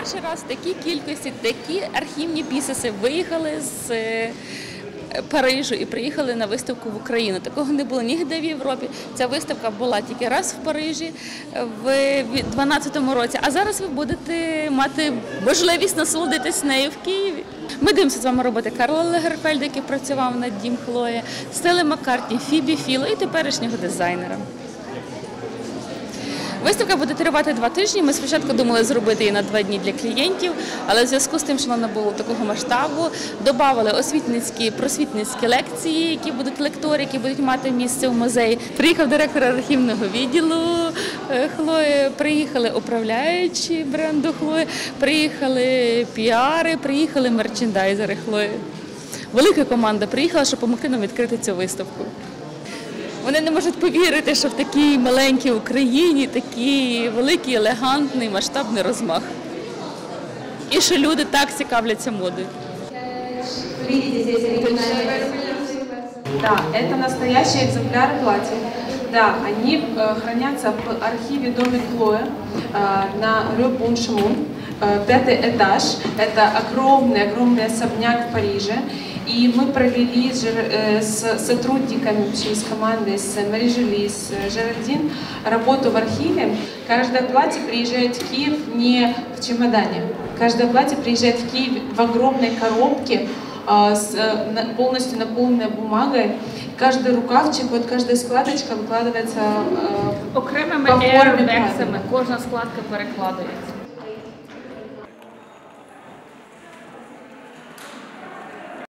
перший раз в такій кількості такі архівні пісеси виїхали з Парижу і приїхали на виставку в Україну. Такого не було нігде в Європі. Ця виставка була тільки раз в Парижі в 2012 році, а зараз ви будете мати можливість насолодитись нею в Києві. Ми дивимося з вами роботи Карла Лагерфельда, який працював над «Дім Хлої», Стелли Маккартні, Фібі Філо і теперішнього дизайнера. Виставка буде тривати 2 тижні. Ми спочатку думали зробити її на 2 дні для клієнтів, але в зв'язку з тим, що вона була такого масштабу, додали освітницькі, просвітницькі лекції, які будуть лектори, які будуть мати місце в музеї. Приїхав директор архівного відділу Хлої, приїхали управляючі бренду Хлої, приїхали піари, приїхали мерчендайзери Хлої. Велика команда приїхала, щоб допомогти нам відкрити цю виставку. Вони не можуть повірити, що в такій маленькій Україні такий великий, елегантний, масштабний розмах. І що люди так цікавляться модою. Да, это настоящие экземпляры платья. Да, они хранятся в архиве дома Хлоя на Рю-Бон-Шимон, 5-й этаж. Это огромный особняк в Париже. И мы провели с сотрудниками, вообще с командой, с Мері-Жюлі, с Жеральдин, работу в архиве. Каждое платье приезжает в Киев не в чемодане. Каждое платье приезжает в Киев в огромной коробке, полностью наполненной бумагой. Каждый рукавчик, вот каждая складочка выкладывается по форме платья. Окремими ермексами, кожна складка перекладывается.